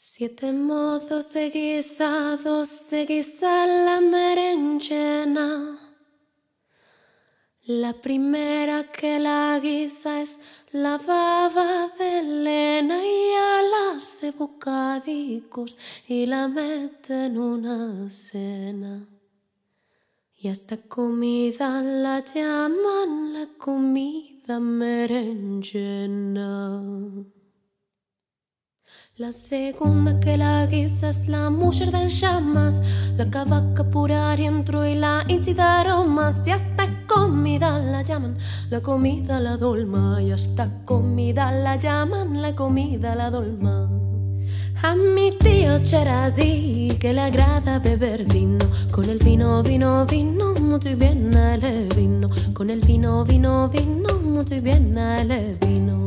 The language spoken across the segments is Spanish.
Siete modos de guisado, se guisa la berenjena. La primera que la guisa es la baba de lena y ala hace bocadicos y la mete en una cena. Y a esta comida la llaman la comida berenjena. La segunda que la guisa es la mujer de llamas, la cavaca pura adentro y la hincha de aromas. Y a esta comida la llaman la comida la dolma, y a esta comida la llaman la comida la dolma. A mi tío Cherazí que le agrada beber vino, con el vino, vino, vino, muy bien el vino, con el vino, vino, vino, muy bien el vino.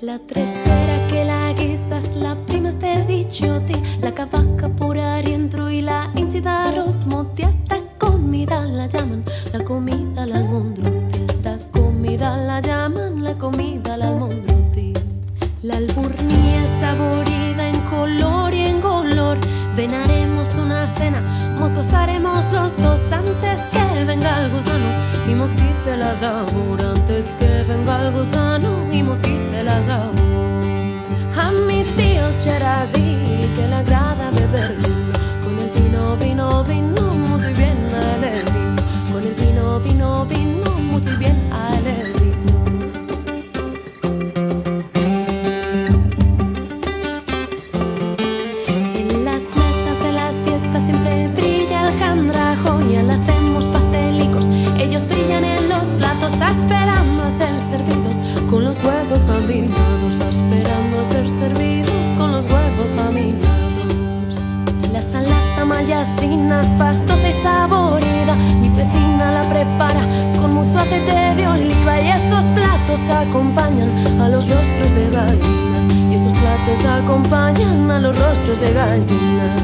La tercera que la guisas, la prima es del dichoti, la cavaca pura adentro y la hincha de arrozmoti. A esta comida la llaman la comida al almondroti, a esta comida la llaman la comida al almondroti. La alburnía es aburrida en color y en color, venaremos una cena, nos gozaremos los dos antes que venga el gusano y nos quite la sabor, antes que venga el gusano y nos quite la sabor. A mi tío Cherazí que le agrada beber vino, con el vino, vino, vino, muy bien el vino, con el vino, vino, vino, muy bien el vino. Y le hacemos pastelicos, ellos brillan en los platos, esperando a ser servidos con los huevos combinados, esperando a ser servidos con los huevos combinados. La salata mallasinas, pastosa y saborida, mi vecina la prepara con mucho aceite de oliva, y esos platos acompañan a los rostros de gallinas, y esos platos acompañan a los rostros de gallinas.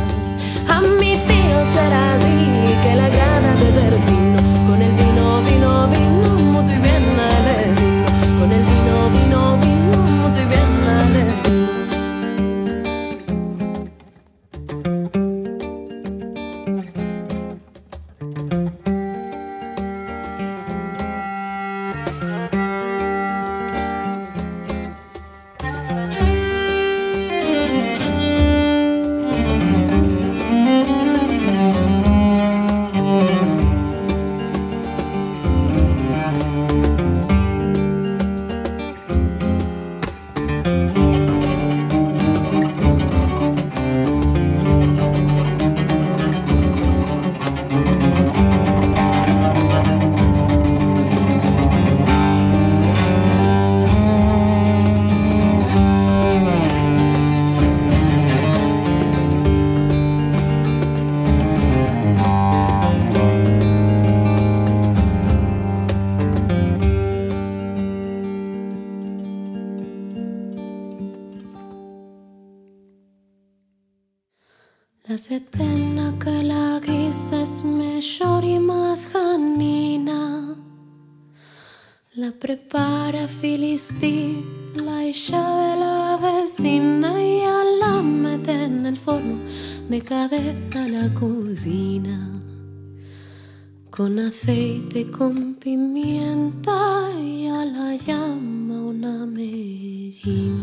A mi tío Cherazí que le agrada beber vino, con el vino, vino, vino, muy bien el vino, con el vino, vino, vino, muy bien la setena que la guisa es mejor y más janina, la prepara Filistí, la hija de la vecina, y la mete en el forno de cabeza a la cocina, con aceite y con pimienta, y la llama una mellina.